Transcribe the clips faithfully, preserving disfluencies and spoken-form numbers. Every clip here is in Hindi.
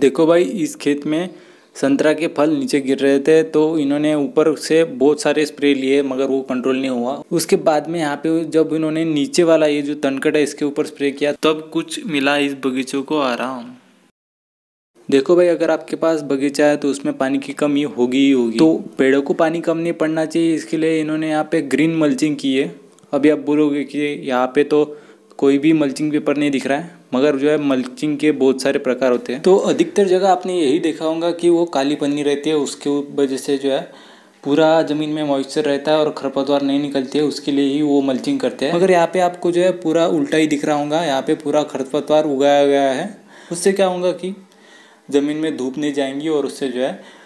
देखो भाई, इस खेत में संतरा के फल नीचे गिर रहे थे तो इन्होंने ऊपर से बहुत सारे स्प्रे लिए मगर वो कंट्रोल नहीं हुआ। उसके बाद में यहाँ पे जब इन्होंने नीचे वाला ये जो तनकट है इसके ऊपर स्प्रे किया तब कुछ मिला इस बगीचे को आराम। देखो भाई, अगर आपके पास बगीचा है तो उसमें पानी की कमी होगी ही होगी, तो पेड़ों को पानी कम नहीं पड़ना चाहिए, इसके लिए इन्होंने यहाँ पे ग्रीन मल्चिंग की है। अभी आप बोलोगे कि यहाँ पे तो कोई भी मल्चिंग पेपर नहीं दिख रहा है, मगर जो है मल्चिंग के बहुत सारे प्रकार होते हैं। तो अधिकतर जगह आपने यही देखा होगा कि वो काली पन्नी रहती है, उसके वजह से जो है पूरा ज़मीन में मॉइस्चर रहता है और खरपतवार नहीं निकलती है, उसके लिए ही वो मल्चिंग करते हैं। मगर यहाँ पे आपको जो है पूरा उल्टा ही दिख रहा होगा, यहाँ पे पूरा खरपतवार उगाया गया है। उससे क्या होगा कि ज़मीन में धूप नहीं जाएंगी और उससे जो है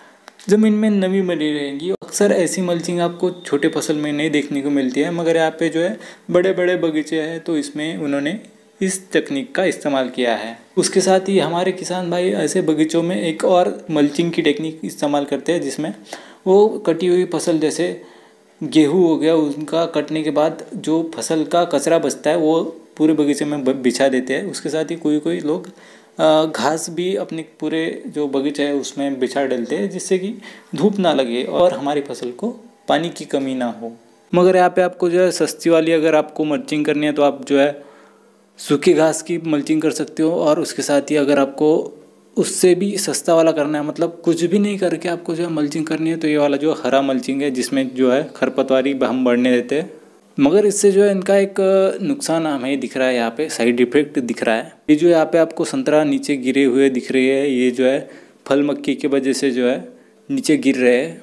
ज़मीन में नमी बनी रहेगी। अक्सर ऐसी मल्चिंग आपको छोटे फसल में नहीं देखने को मिलती है, मगर यहाँ पे जो है बड़े बड़े बगीचे हैं तो इसमें उन्होंने इस तकनीक का इस्तेमाल किया है। उसके साथ ही हमारे किसान भाई ऐसे बगीचों में एक और मल्चिंग की टेक्निक इस्तेमाल करते हैं, जिसमें वो कटी हुई फसल जैसे गेहूं हो गया, उनका कटने के बाद जो फसल का कचरा बचता है वो पूरे बगीचे में बिछा देते हैं। उसके साथ ही कोई कोई लोग घास भी अपने पूरे जो बगीचा है उसमें बिछा डालते हैं, जिससे कि धूप ना लगे और हमारी फसल को पानी की कमी ना हो। मगर यहाँ पे आपको जो है सस्ती वाली अगर आपको मल्चिंग करनी है तो आप जो है सूखी घास की मल्चिंग कर सकते हो, और उसके साथ ही अगर आपको उससे भी सस्ता वाला करना है, मतलब कुछ भी नहीं करके आपको जो है मल्चिंग करनी है, तो ये वाला जो हरा मल्चिंग है जिसमें जो है खरपतवारी हम बढ़ने देते हैं। मगर इससे जो है इनका एक नुकसान हमें दिख रहा है, यहाँ पे साइड इफेक्ट दिख रहा है। ये जो यहाँ पे आपको संतरा नीचे गिरे हुए दिख रही है, ये जो है फल मक्खी की वजह से जो है नीचे गिर रहे हैं।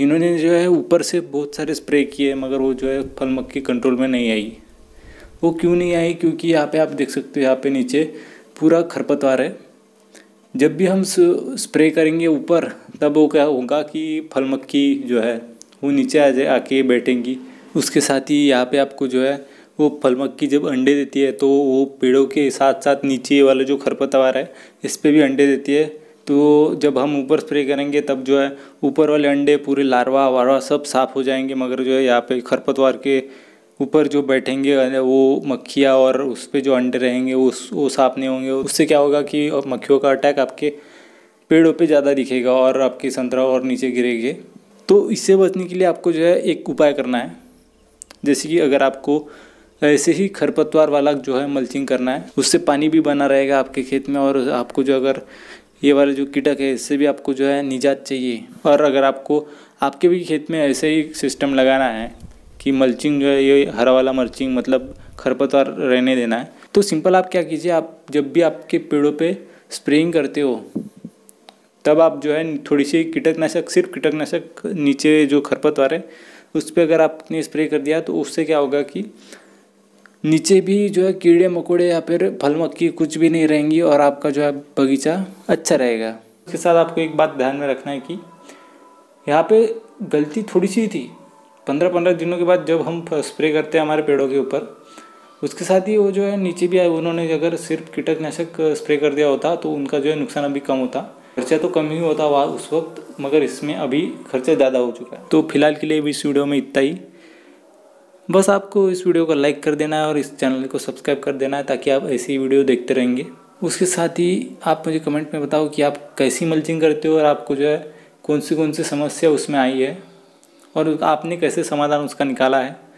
इन्होंने जो है ऊपर से बहुत सारे स्प्रे किए मगर वो जो है फल मक्खी कंट्रोल में नहीं आई। वो क्यों नहीं आई? क्योंकि यहाँ पे आप देख सकते हो यहाँ पे नीचे पूरा खरपतवार है। जब भी हम स्प्रे करेंगे ऊपर तब वो क्या होगा कि फल मक्खी जो है वो नीचे आ जाए आके बैठेंगी। उसके साथ ही यहाँ पे आपको जो है वो फल मक्खी जब अंडे देती है तो वो पेड़ों के साथ साथ नीचे वाला जो खरपतवार है इस पर भी अंडे देती है। तो जब हम ऊपर स्प्रे करेंगे तब जो है ऊपर वाले अंडे पूरे लार्वा वार्वा सब साफ हो जाएंगे, मगर जो है यहाँ पे खरपतवार के ऊपर जो बैठेंगे वो मक्खियाँ और उस पर जो अंडे रहेंगे वो वो साफ नहीं होंगे। उससे क्या होगा कि मक्खियों का अटैक आपके पेड़ों पे ज़्यादा दिखेगा और आपके संतरा और नीचे गिरेंगे। तो इससे बचने के लिए आपको जो है एक उपाय करना है, जैसे कि अगर आपको ऐसे ही खरपतवार वाला जो है मल्चिंग करना है, उससे पानी भी बना रहेगा आपके खेत में और आपको जो अगर ये वाले जो कीटक है इससे भी आपको जो है निजात चाहिए। और अगर आपको आपके भी खेत में ऐसे ही सिस्टम लगाना है कि मल्चिंग जो है ये हरा वाला मल्चिंग मतलब खरपतवार रहने देना है, तो सिंपल आप क्या कीजिए, आप जब भी आपके पेड़ों पे स्प्रेइंग करते हो तब आप जो है थोड़ी सी कीटकनाशक, सिर्फ कीटकनाशक नीचे जो खरपतवार है उस पर अगर आपने स्प्रे कर दिया तो उससे क्या होगा कि नीचे भी जो है कीड़े मकोड़े या फिर फल मक्खी कुछ भी नहीं रहेंगी और आपका जो है बगीचा अच्छा रहेगा। उसके साथ आपको एक बात ध्यान में रखना है कि यहाँ पे गलती थोड़ी सी थी, पंद्रह पंद्रह दिनों के बाद जब हम स्प्रे करते हैं हमारे पेड़ों के ऊपर, उसके साथ ही वो जो है नीचे भी आए, उन्होंने अगर सिर्फ कीटकनाशक स्प्रे कर दिया होता तो उनका जो है नुकसान अभी कम होता, खर्चा तो कम ही होता हुआ उस वक्त, मगर इसमें अभी खर्चा ज़्यादा हो चुका है। तो फिलहाल के लिए भी इस वीडियो में इतना ही, बस आपको इस वीडियो को लाइक कर देना है और इस चैनल को सब्सक्राइब कर देना है ताकि आप ऐसी वीडियो देखते रहेंगे। उसके साथ ही आप मुझे कमेंट में बताओ कि आप कैसी मल्चिंग करते हो और आपको जो है कौन सी कौन सी समस्या उसमें आई है और आपने कैसे समाधान उसका निकाला है।